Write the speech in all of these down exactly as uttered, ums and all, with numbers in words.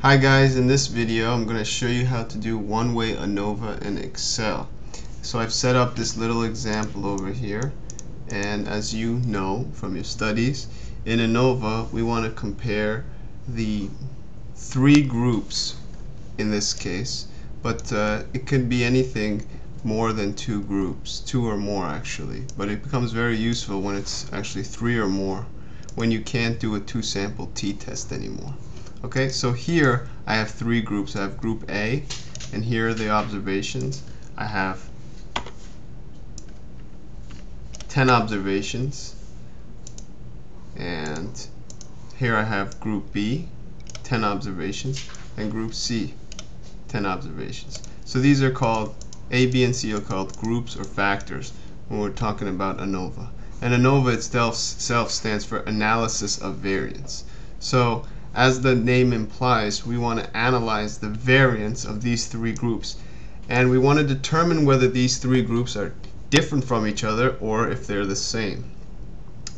Hi guys, in this video I'm going to show you how to do one-way ANOVA in Excel. So I've set up this little example over here, and as you know from your studies, in ANOVA we want to compare the three groups in this case, but uh, it could be anything more than two groups, two or more actually, but it becomes very useful when it's actually three or more, when you can't do a two sample t-test anymore. Okay, so here I have three groups. I have group A, and here are the observations. I have ten observations, and here I have group B, ten observations, and group C, ten observations. So these are called, A, B, and C are called groups or factors when we're talking about ANOVA. And ANOVA itself self stands for analysis of variance. So as the name implies, we want to analyze the variance of these three groups, and we want to determine whether these three groups are different from each other or if they're the same.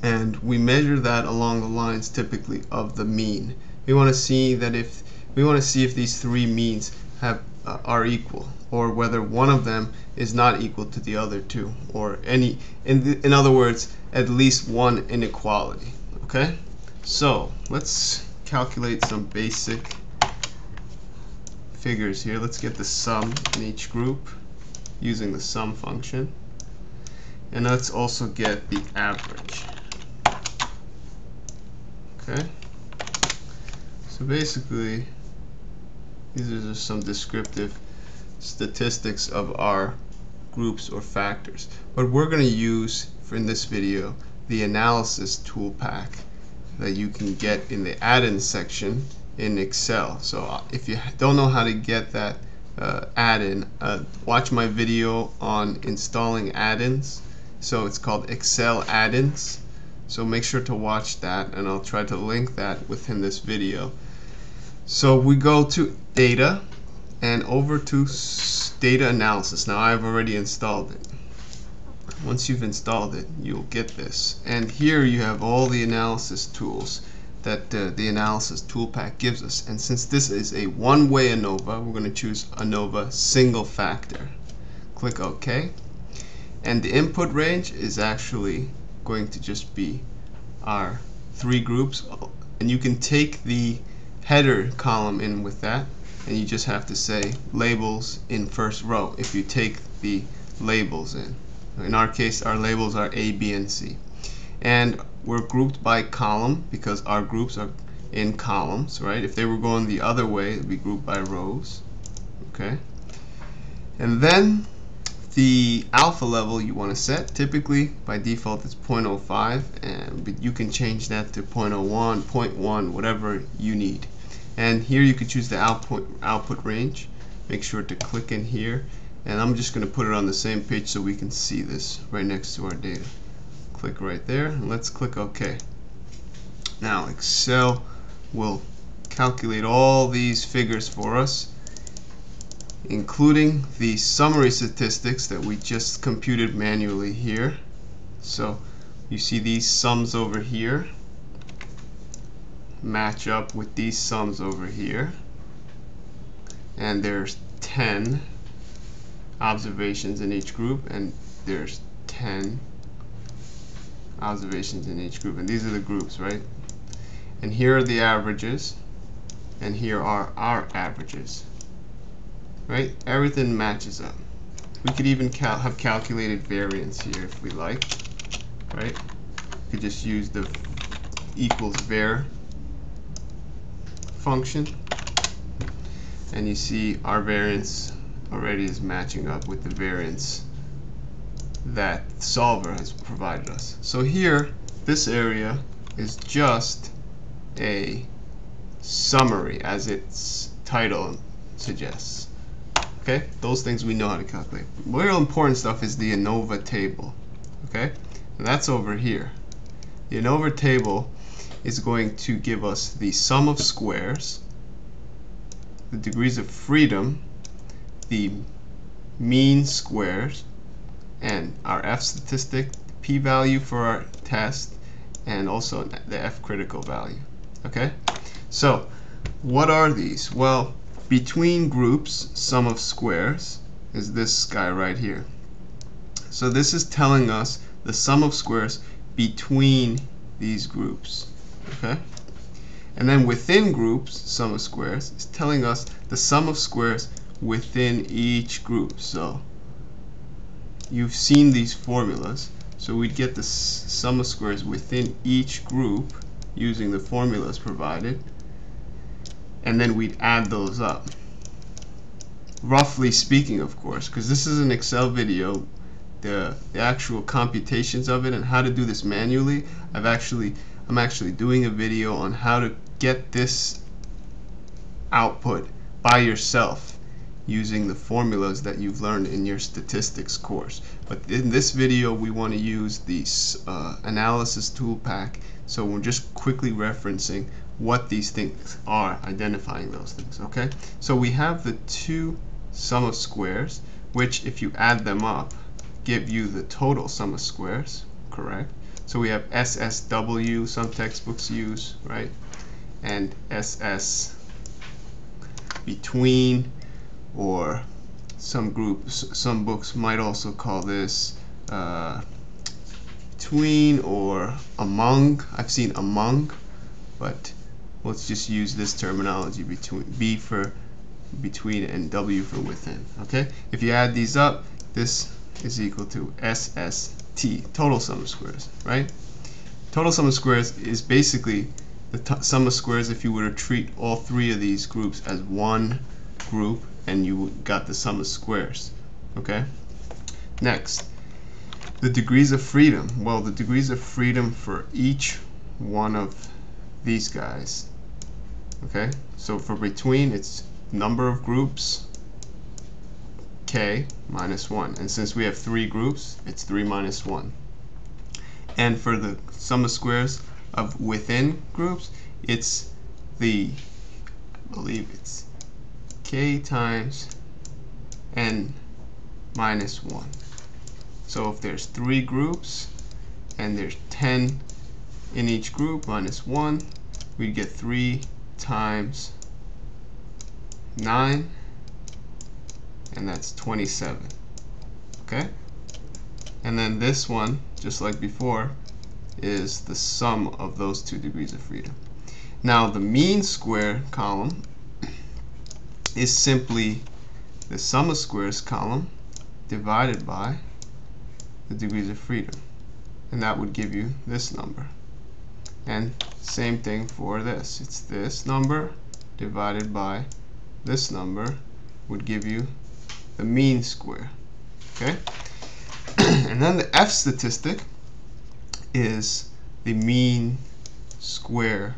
And we measure that along the lines typically of the mean. We want to see that if we want to see if these three means have uh, are equal, or whether one of them is not equal to the other two, or any in the, in other words, at least one inequality. Okay, so let's calculate some basic figures here. Let's get the sum in each group using the sum function, and let's also get the average. Okay, so basically these are just some descriptive statistics of our groups or factors, but we're going to use for in this video the analysis tool pack that you can get in the add-in section in Excel. So if you don't know how to get that uh, add-in, uh, watch my video on installing add-ins. So it's called Excel add-ins. So make sure to watch that, and I'll try to link that within this video. So we go to data and over to data analysis. Now I've already installed it. Once you've installed it, you'll get this, and here you have all the analysis tools that uh, the analysis tool pack gives us. And since this is a one-way ANOVA, we're going to choose ANOVA single factor. Click OK, and the input range is actually going to just be our three groups, and you can take the header column in with that, and you just have to say labels in first row if you take the labels in. In our case, our labels are A, B, and C, and we're grouped by column because our groups are in columns, right? If they were going the other way, it'd be grouped by rows. Okay, and then the alpha level you want to set. Typically, by default, it's zero point zero five, and but you can change that to zero point zero one, zero point one, whatever you need. And here you can choose the output output range. Make sure to click in here. And I'm just going to put it on the same page so we can see this right next to our data. Click right there, and let's click OK. Now Excel will calculate all these figures for us, including the summary statistics that we just computed manually here. So you see these sums over here match up with these sums over here, and there's ten observations in each group, and there's ten observations in each group, and these are the groups, right? And here are the averages, and here are our averages, right? Everything matches up. We could even cal have calculated variance here if we like, right? We could just use the equals var function, and you see our variance already is matching up with the variance that solver has provided us. So here, this area is just a summary, as its title suggests. Okay, those things we know how to calculate. The real important stuff is the ANOVA table. Okay, and that's over here. The ANOVA table is going to give us the sum of squares, the degrees of freedom, the mean squares, and our F statistic, p-value for our test, and also the F critical value. Okay, so What are these? Well, between groups, sum of squares is this guy right here. So this is telling us the sum of squares between these groups. Okay? And then within groups, sum of squares is telling us the sum of squares within each group. So you've seen these formulas. So we'd get the sum of squares within each group using the formulas provided, and then we'd add those up. Roughly speaking, of course, because this is an Excel video, the, the actual computations of it and how to do this manually, I've actually I'm actually doing a video on how to get this output by yourself using the formulas that you've learned in your statistics course. But in this video we want to use the uh, analysis tool pack, so we're just quickly referencing what these things are, identifying those things. Okay, so we have the two sum of squares, which if you add them up give you the total sum of squares, correct? So we have S S W, some textbooks use, right, and S S between, or some groups, some books might also call this uh, between or among. I've seen among, but let's just use this terminology, between, B for between and W for within. Okay, if you add these up, this is equal to S S T, total sum of squares, right? Total sum of squares is basically the t sum of squares if you were to treat all three of these groups as one group, and you got the sum of squares. Okay, next, the degrees of freedom. Well, the degrees of freedom for each one of these guys. Okay, so for between, it's number of groups, k minus one, and since we have three groups, it's three minus one. And for the sum of squares of within groups, it's the, I believe it's k times n minus one. So if there's three groups and there's ten in each group minus one, we get three times nine, and that's twenty-seven. Okay? And then this one, just like before, is the sum of those two degrees of freedom. Now the mean square column is simply the sum of squares column divided by the degrees of freedom, and that would give you this number. And same thing for this, it's this number divided by this number would give you the mean square. Okay, and then the F statistic is the mean square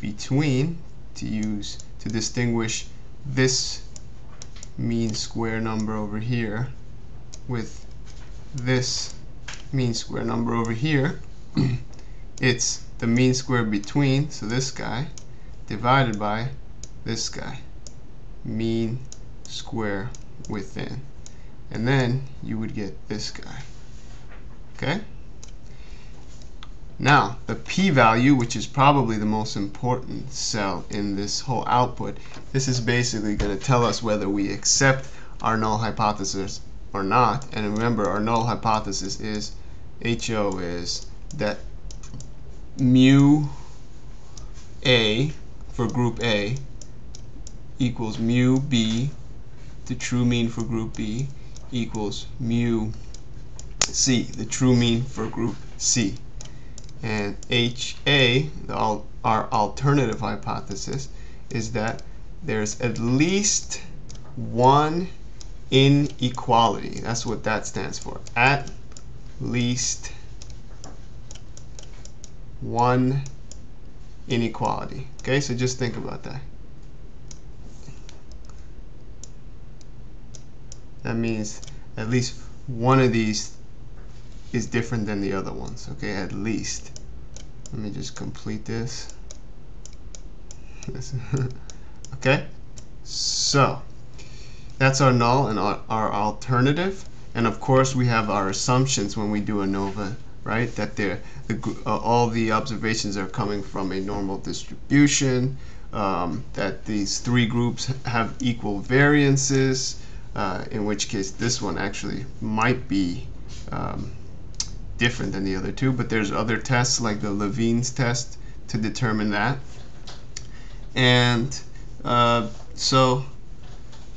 between, to use to distinguish this mean square number over here with this mean square number over here. It's the mean square between, so this guy, divided by this guy, mean square within, and then you would get this guy. Okay, now the p-value, which is probably the most important cell in this whole output, this is basically going to tell us whether we accept our null hypothesis or not. And remember, our null hypothesis is, H O is that mu A for group A equals mu B, the true mean for group B, equals mu C, the true mean for group C. And H A, the, our alternative hypothesis, is that there's at least one inequality. That's what that stands for. At least one inequality. Okay, so just think about that. That means at least one of these is different than the other ones. Okay, at least. Let me just complete this. Okay, so that's our null and our, our alternative. And of course we have our assumptions when we do ANOVA, right? That they're, the, uh, all the observations are coming from a normal distribution, um, that these three groups have equal variances, uh, in which case this one actually might be um, different than the other two, but there's other tests like the Levine's test to determine that. And uh, so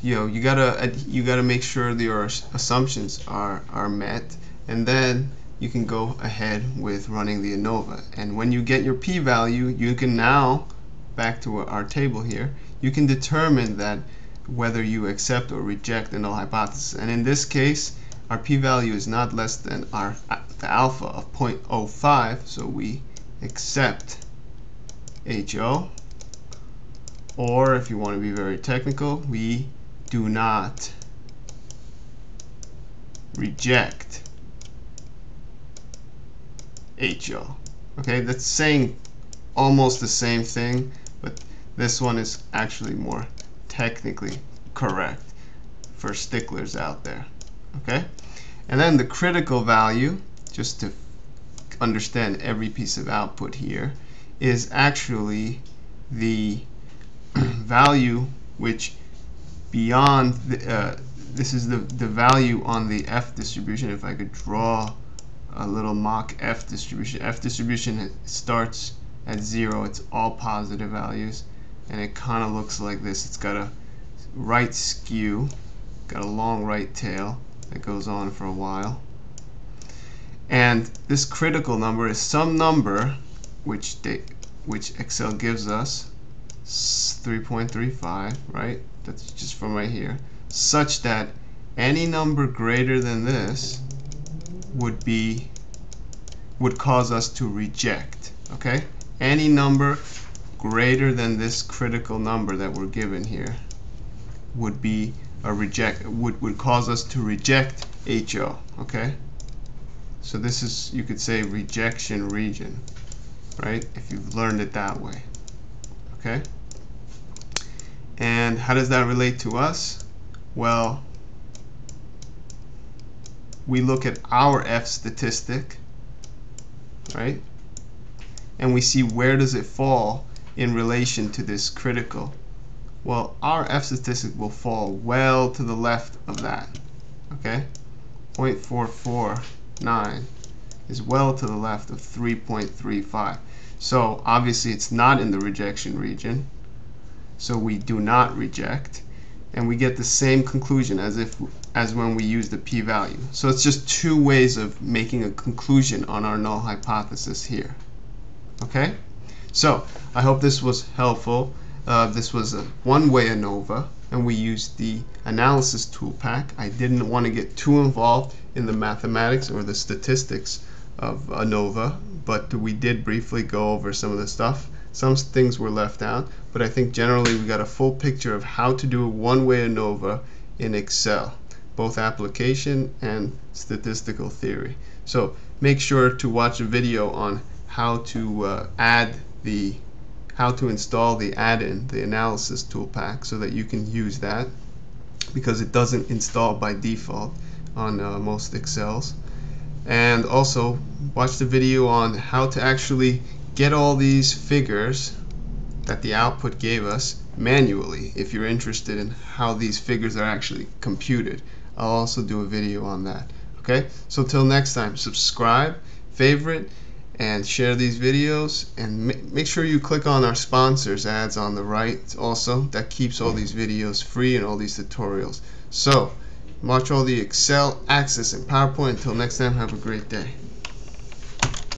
you know you gotta you gotta make sure that your assumptions are are met, and then you can go ahead with running the ANOVA. And when you get your p-value, you can now, back to our table here, you can determine that whether you accept or reject the null hypothesis. And in this case, our p-value is not less than our the alpha of zero point zero five, so we accept H O. Or if you want to be very technical, we do not reject H O. Okay, that's saying almost the same thing, but this one is actually more technically correct for sticklers out there. Okay, and then the critical value, just to understand every piece of output here, is actually the value which beyond the, uh, this is the, the value on the F distribution. If I could draw a little mock F distribution. F distribution starts at zero. It's all positive values, and it kind of looks like this. It's got a right skew, got a long right tail that goes on for a while. And this critical number is some number which they, which Excel gives us, three point three five, right? That's just from right here, such that any number greater than this would be would cause us to reject. Okay, any number greater than this critical number that we're given here would be a reject would would cause us to reject H O. Okay, so this is, you could say, rejection region, right? If you've learned it that way. Okay. And how does that relate to us? Well, we look at our F statistic, right? And we see where does it fall in relation to this critical. Well, our F statistic will fall well to the left of that. Okay? zero point four four nine is well to the left of three point three five. So obviously it's not in the rejection region, so we do not reject, and we get the same conclusion as if as when we use the p-value. So it's just two ways of making a conclusion on our null hypothesis here. Okay, so I hope this was helpful. Uh, this was a one-way ANOVA, and we used the analysis tool pack. I didn't want to get too involved in the mathematics or the statistics of ANOVA, but we did briefly go over some of the stuff. Some things were left out, but I think generally we got a full picture of how to do a one-way ANOVA in Excel, both application and statistical theory. So make sure to watch a video on how to uh, add the how to install the add-in, the analysis tool pack, so that you can use that, because it doesn't install by default on uh, most Excels. And also watch the video on how to actually get all these figures that the output gave us manually, if you're interested in how these figures are actually computed. I'll also do a video on that. Okay, so till next time, subscribe, favorite, and share these videos, and ma make sure you click on our sponsors ads on the right also. That keeps all these videos free and all these tutorials. So watch all the Excel, Access, and PowerPoint. Until next time, have a great day.